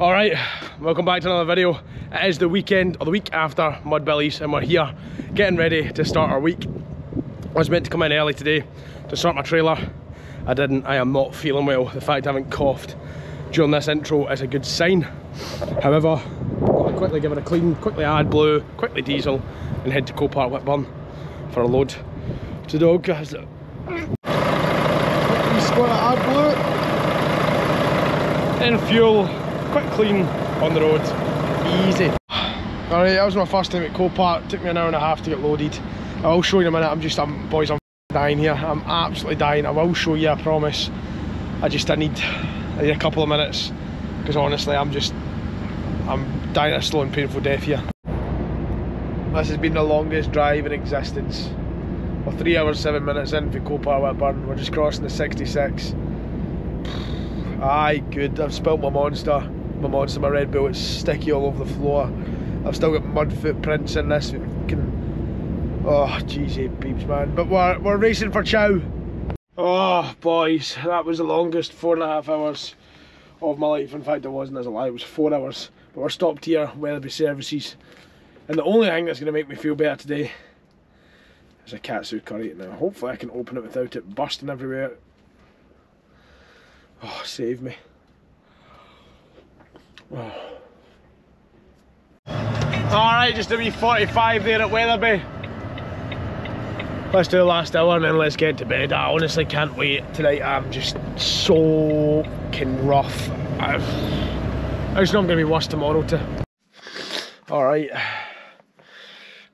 All right, welcome back to another video. It is the weekend, or the week after Mud Billies, and we're here getting ready to start our week. I was meant to come in early today to start my trailer. I didn't. I am not feeling well. The fact I haven't coughed during this intro is a good sign. However, I'll quickly give it a clean, quickly add blue, quickly diesel, and head to Copart Whitburn for a load to the dog. Has it? Quickly add blue, then fuel, quick clean, on the road, easy. Alright, that was my first time at Copart. Took me an hour and a half to get loaded. I will show you in a minute. Boys, I'm dying here. I'm absolutely dying. I will show you, I promise. I need a couple of minutes, because honestly I'm dying a slow and painful death here. This has been the longest drive in existence. We're 3 hours 7 minutes in for Copart Whitburn. We're just crossing the 66. Aye, good. I've spilled my Red Bull. It's sticky all over the floor. I've still got mud footprints in this. Oh, geez, peeps, man. But we're racing for chow. Oh, boys, that was the longest 4.5 hours of my life. In fact, it wasn't, as a lie, it was 4 hours. But we're stopped here, Wetherby Services. And the only thing that's going to make me feel better today is a katsu curry. Now, hopefully I can open it without it busting everywhere. Oh, save me. Oh. Alright, just a wee 45 there at Wetherby. Let's do the last hour and then let's get to bed. I honestly can't wait. Tonight I'm just soaking rough. I just know I'm going to be worse tomorrow too. Alright,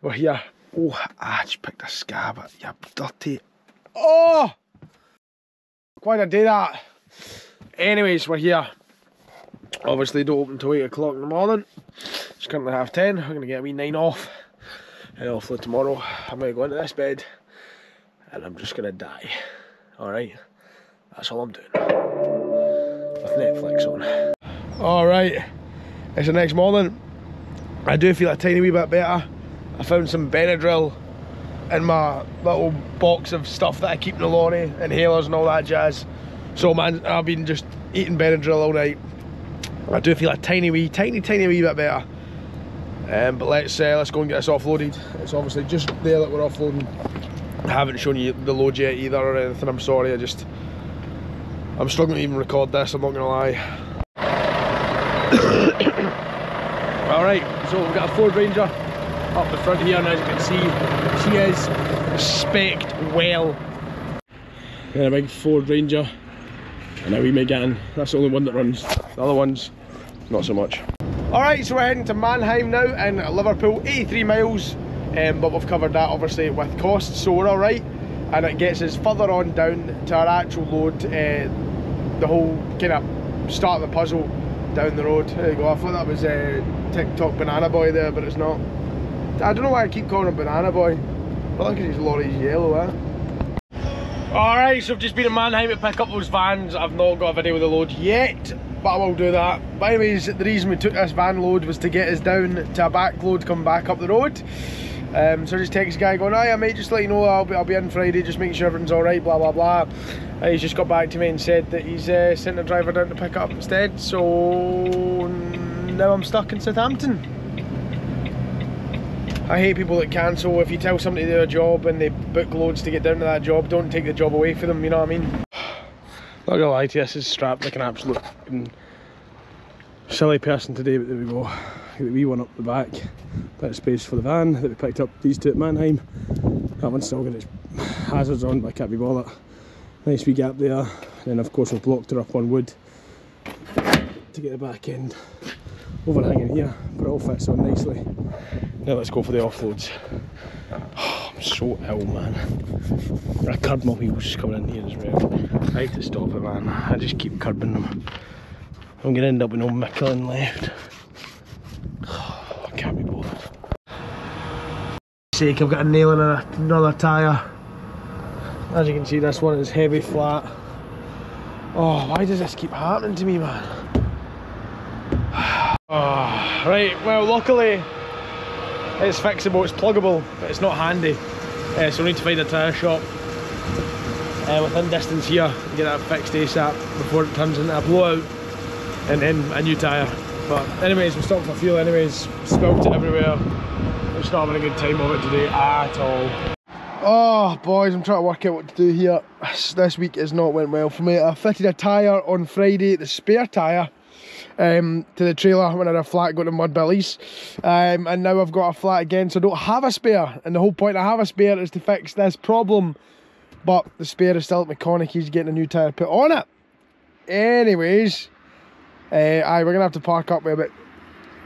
we're here. Oh, I just picked a scab, you dirty. Oh! Why'd I do that? Anyways, we're here. Obviously don't open till 8 o'clock in the morning. It's currently 10:30. I'm going to get a wee 9 off. And hopefully tomorrow I'm going to go into this bed and I'm just going to die. Alright, that's all I'm doing. With Netflix on. Alright, it's the next morning. I do feel a tiny wee bit better. I found some Benadryl in my little box of stuff that I keep in the lorry, inhalers and all that jazz. So man, I've been just eating Benadryl all night. I do feel a tiny wee bit better. But let's go and get this offloaded. It's obviously just there that we're offloading. I haven't shown you the load yet either or anything, I'm sorry. I'm struggling to even record this, I'm not gonna lie. Alright, so we've got a Ford Ranger up the front here, and as you can see, she is spec'd well. Got a big Ford Ranger and a wee Michelin. That's the only one that runs. The other ones, not so much. Alright, so we're heading to Mannheim now in Liverpool, 83 miles, but we've covered that obviously with costs, so we're alright. And it gets us further on down to our actual load, the whole kind of start of the puzzle down the road. There you go, I thought that was TikTok Banana Boy there, but it's not. I don't know why I keep calling him Banana Boy, but look at his lorry's yellow, eh? Alright, so I've just been in Mannheim to pick up those vans. I've not got a video with the load yet, but I will do that. But anyways, the reason we took this van load was to get us down to a back load, come back up the road. So I just text a guy going, "Aye, mate, just let you know I'll be in Friday, just make sure everything's alright, blah blah blah." And he's just got back to me and said that he's sent a driver down to pick up instead, so now I'm stuck in Southampton. I hate people that cancel. If you tell somebody to do a job and they book loads to get down to that job, don't take the job away from them, you know what I mean? Not gonna lie to you, this is strapped like an absolute silly person today, but there we go. Get the wee one up the back. Bit of space for the van that we picked up, these two at Mannheim. That one's still got its hazards on, but I can't be bothered. Nice wee gap there. And then of course we've blocked her up on wood to get the back end overhanging here, but it all fits on nicely. Now let's go for the offloads. I'm so ill, man. I curb my wheels coming in here as well. I have to stop it, man. I just keep curbing them. I'm gonna end up with no Michelin left. I can't be bothered. For sake, I've got a nail in another tyre. As you can see, this one is heavy flat. Oh, why does this keep happening to me, man? Oh, right, well, luckily it's fixable, it's pluggable, but it's not handy, so we need to find a tyre shop within distance here and get that fixed ASAP before it turns into a blowout and then a new tyre. But anyways, we stopped for fuel anyways, smoked it everywhere. We're just not having a good time of it today at all. Oh boys, I'm trying to work out what to do here. This week has not went well for me. I fitted a tyre on Friday, the spare tyre, to the trailer when I had a flat going to mud billies, and now I've got a flat again, so I don't have a spare, and the whole point I have a spare is to fix this problem, but the spare is still at McConaughey's. He's getting a new tyre put on it. Anyways, we're going to have to park up with about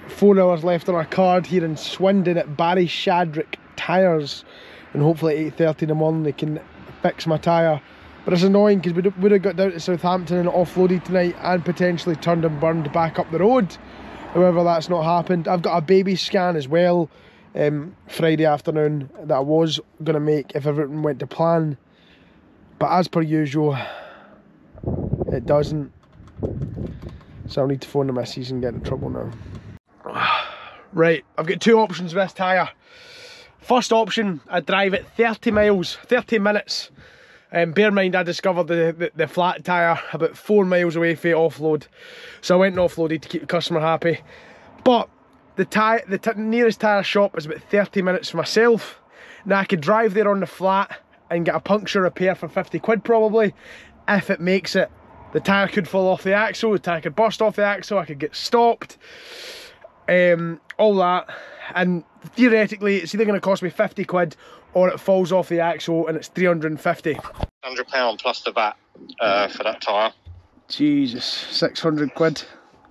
4 hours left on our card here in Swindon at Barry Shadrick Tyres, and hopefully at 8:30 in the morning they can fix my tyre. But it's annoying because we would have got down to Southampton and offloaded tonight and potentially turned and burned back up the road. However, that's not happened. I've got a baby scan as well Friday afternoon that I was going to make if everything went to plan. But as per usual, it doesn't. So I'll need to phone the missus and get in trouble now. Right, I've got two options with this tyre. First option, I drive it 30 miles, 30 minutes. Bear in mind, I discovered the flat tyre about 4 miles away for offload, so I went and offloaded to keep the customer happy. But the nearest tyre shop is about 30 minutes for myself. Now I could drive there on the flat and get a puncture repair for 50 quid probably, if it makes it. The tyre could fall off the axle, the tyre could burst off the axle, I could get stopped, all that, and theoretically it's either going to cost me 50 quid or it falls off the axle and it's 350. £100 plus the VAT for that tyre. Jesus, 600 quid.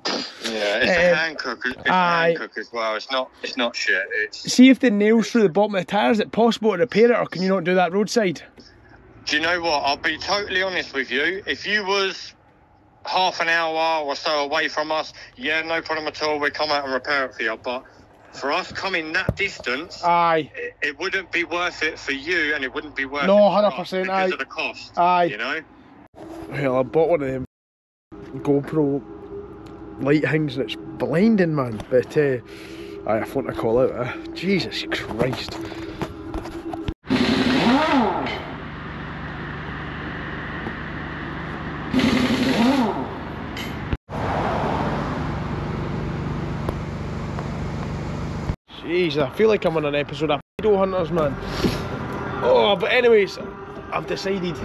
Yeah, it's a Hankook. It's a Hankook as well. It's not shit. It's... See if the nails through the bottom of the tyre, is it possible to repair it, or can you not do that roadside? Do you know what? I'll be totally honest with you. If you was half an hour or so away from us, yeah, no problem at all. We'd come out and repair it for you. But for us coming that distance, aye, it wouldn't be worth it for you, and it wouldn't be worth it for us because aye. Of the cost. Aye, you know. Well, I bought one of them GoPro light things, and it's blinding, man. But I want to call out. Jesus Christ. Jeez, I feel like I'm on an episode of Pedo Hunters, man. Oh, but anyways, I've decided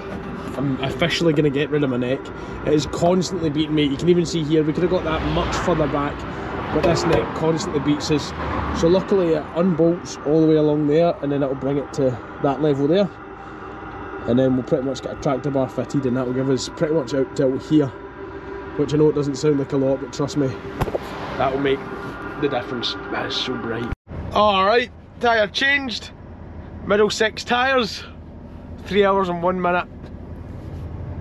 I'm officially going to get rid of my neck. It is constantly beating me. You can even see here, we could have got that much further back, but this neck constantly beats us. So luckily it unbolts all the way along there, and then it'll bring it to that level there. And then we'll pretty much get a tractor bar fitted, and that'll give us pretty much out till here. Which I know it doesn't sound like a lot, but trust me, that'll make the difference. That is so bright. Alright, tyre changed, middle six tyres, 3 hours and 1 minute.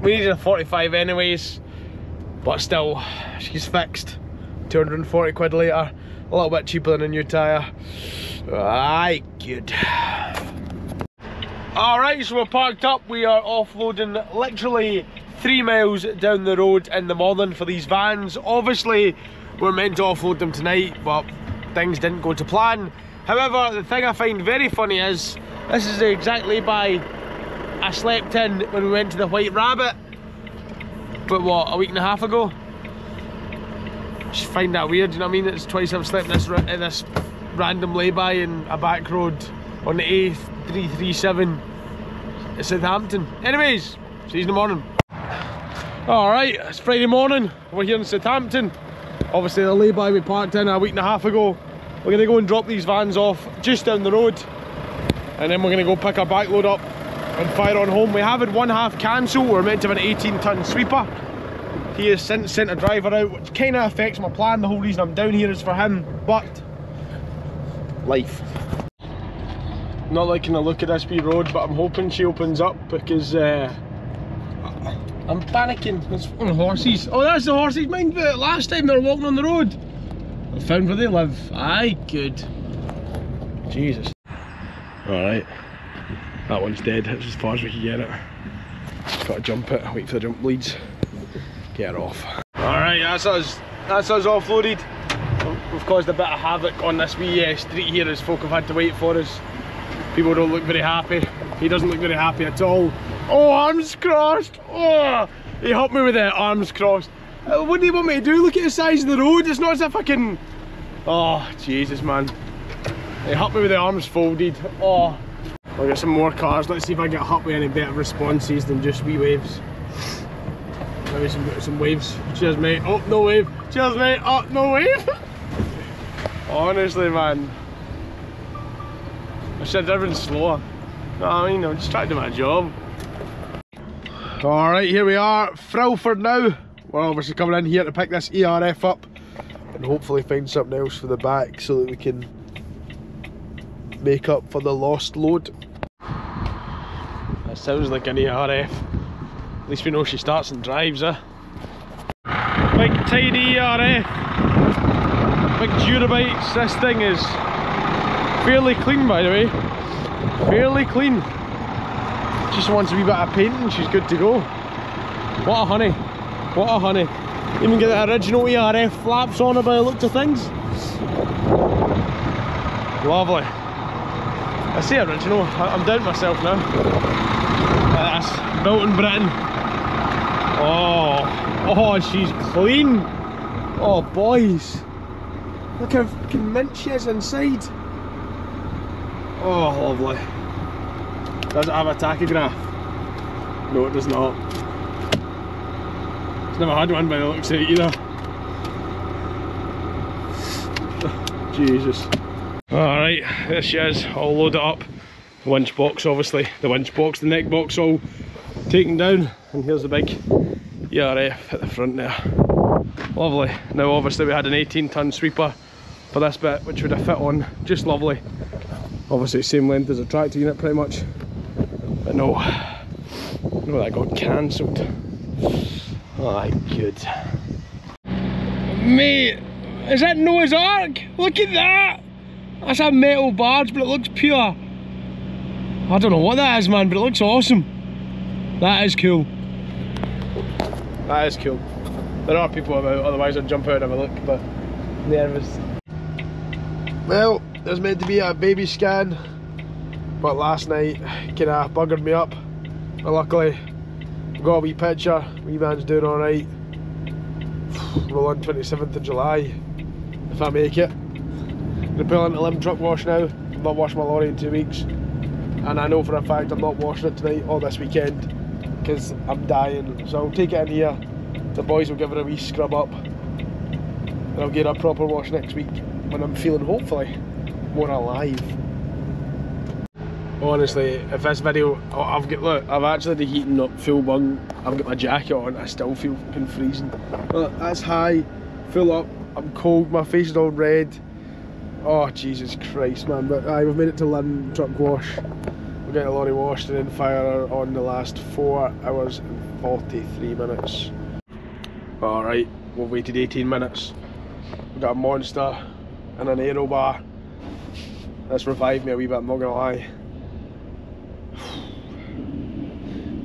We needed a 45 anyways, but still, she's fixed, 240 quid later, a little bit cheaper than a new tyre. Aye, good. Alright, so we're parked up, we are offloading literally 3 miles down the road in the morning for these vans. Obviously, we're meant to offload them tonight, but things didn't go to plan. However, the thing I find very funny is this is the exact lay-by I slept in when we went to the White Rabbit, but what, a week and a half ago? Just find that weird, you know what I mean? It's twice I've slept in this random lay-by in a back road on the A337 at Southampton. Anyways, see you in the morning. Alright, it's Friday morning, we're here in Southampton. Obviously the lay-by we parked in a week and a half ago. We're going to go and drop these vans off just down the road, and then we're going to go pick our backload up and fire on home. We have had one half cancel. We're meant to have an 18-ton sweeper. He has since sent a driver out, which kind of affects my plan. The whole reason I'm down here is for him, but life. Not liking the look of this wee road, but I'm hoping she opens up because I'm panicking. It's on horses. Oh, that's the horses. Mind the last time they were walking on the road. I found where they live. Aye, good. Jesus. Alright. That one's dead. That's as far as we can get it. Gotta jump it. Wait for the jump leads. Get her off. Alright, that's us. That's us offloaded. We've caused a bit of havoc on this wee street here as folk have had to wait for us. People don't look very happy. He doesn't look very happy at all. Oh, arms crossed! Oh, he helped me with the arms crossed. What do you want me to do? Look at the size of the road. It's not as if I can... Oh, Jesus, man. They hit me with the arms folded. Oh. I'll get some more cars. Let's see if I get hit with any better responses than just wee waves. Maybe some waves. Cheers, mate. Oh, no wave. Cheers, mate. Oh, no wave. Honestly, man. I should have driven slower. No, I mean, I'm just trying to do my job. Alright, here we are. Frilford now. We're obviously coming in here to pick this ERF up and hopefully find something else for the back so that we can make up for the lost load. That sounds like an ERF. At least we know she starts and drives, eh? Big tidy ERF. Big Durabytes. This thing is fairly clean, by the way. Fairly clean. Just wants a wee bit of paint and she's good to go. What a honey. What a honey. Even get the original ERF flaps on her by the look of things. Lovely. I say original, I'm down myself now. That's built in Britain. Oh, oh, she's clean. Oh, boys. Look how fucking mint she is inside. Oh, lovely. Does it have a tachograph? No, it does not. I've never had one by the looks of it either. Jesus. Alright, there she is, all loaded up. The winch box, obviously, the winch box, the neck box all taken down, and here's the big ERF at the front there. Lovely. Now obviously we had an 18-ton sweeper for this bit, which would have fit on just lovely. Obviously same length as a tractor unit pretty much, but no, that got cancelled. Oh, good. Mate, is that Noah's Ark? Look at that! That's a metal barge, but it looks pure. I don't know what that is, man, but it looks awesome. That is cool. That is cool. There are people about, otherwise I'd jump out and have a look, but I'm nervous. Well, there's meant to be a baby scan, but last night kind of buggered me up, but luckily got a wee picture, wee man's doing alright. Roll on 27th of July, if I make it. I'm going to pull into London Truck Wash now. I've not washed my lorry in 2 weeks. And I know for a fact I'm not washing it tonight or this weekend, because I'm dying. So I'll take it in here, the boys will give it a wee scrub up, and I'll get a proper wash next week when I'm feeling, hopefully, more alive. Honestly, if this video, look, I've actually the heating up full bung, I've got my jacket on, I still feel fucking freezing. Look, that's high, full up, I'm cold, my face is all red. Oh, Jesus Christ, man, but aye, we've made it to London Truck Wash. We're getting the lorry washed and then fire on the last 4 hours and 43 minutes. Alright, we've waited 18 minutes. We've got a monster and an aero bar. That's revived me a wee bit, I'm not gonna lie.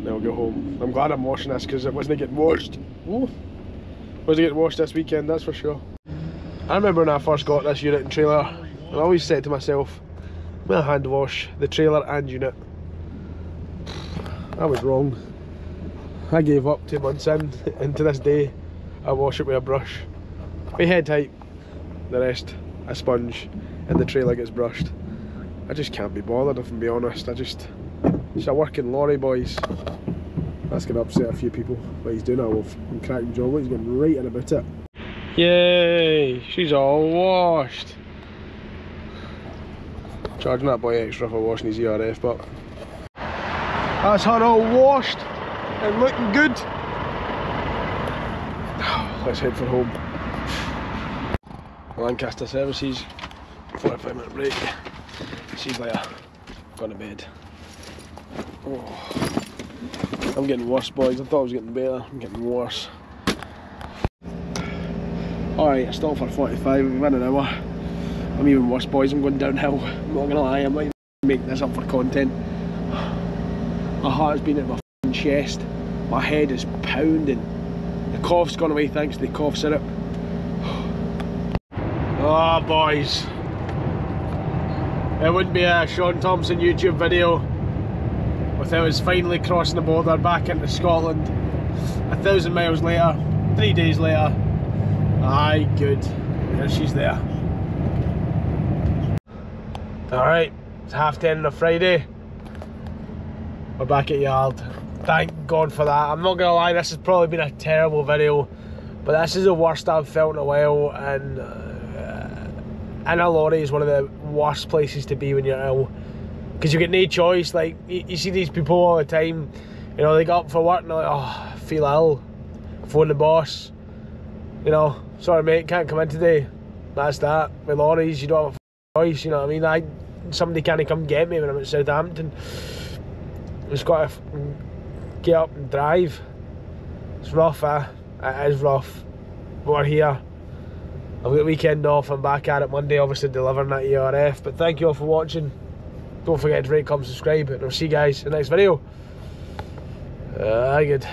Then we'll go home. I'm glad I'm washing this because it wasn't getting washed. Ooh. Wasn't getting washed this weekend, that's for sure. I remember when I first got this unit and trailer, and I always said to myself, I'm going to hand wash the trailer and unit. I was wrong. I gave up 2 months in, and to this day, I wash it with a brush. With head height, the rest, a sponge, and the trailer gets brushed. I just can't be bothered, if I'm being honest. It's a working lorry, boys. That's going to upset a few people. But he's doing a fucking cracking job. He's getting right in about it. Yay! She's all washed. Charging that boy extra for washing his ERF, but that's her all washed and looking good. Let's head for home. Lancaster Services. 45-minute break. She's like a gone to bed. Oh, I'm getting worse, boys. I thought I was getting better. I'm getting worse. Alright, I stopped for 45. We've been an hour. I'm even worse, boys. I'm going downhill. I'm not gonna lie. I might make this up for content. My heart's been in my f***ing chest. My head is pounding. The cough's gone away thanks to the cough syrup. Ah, oh, boys. It wouldn't be a Sean Thompson YouTube video without us finally crossing the border back into Scotland 1,000 miles later 3 days later, aye, good, there she's there. Alright, it's 10:30 on a Friday. We're back at yard. Thank God for that. I'm not gonna lie, this has probably been a terrible video, but this is the worst I've felt in a while, and in a lorry is one of the worst places to be when you're ill, because you get no choice. Like, you see these people all the time, you know, they get up for work and they're like, oh, I feel ill, phone the boss, you know, sorry mate, can't come in today. That's that. With lorries, you don't have a choice, you know what I mean? Somebody can't come get me when I'm at Southampton. Just got to get up and drive. It's rough, eh? It is rough, but we're here. I've got the weekend off, I'm back at it Monday, obviously delivering that ERF, but thank you all for watching. Don't forget to rate, comment, subscribe, and I'll see you guys in the next video. Good.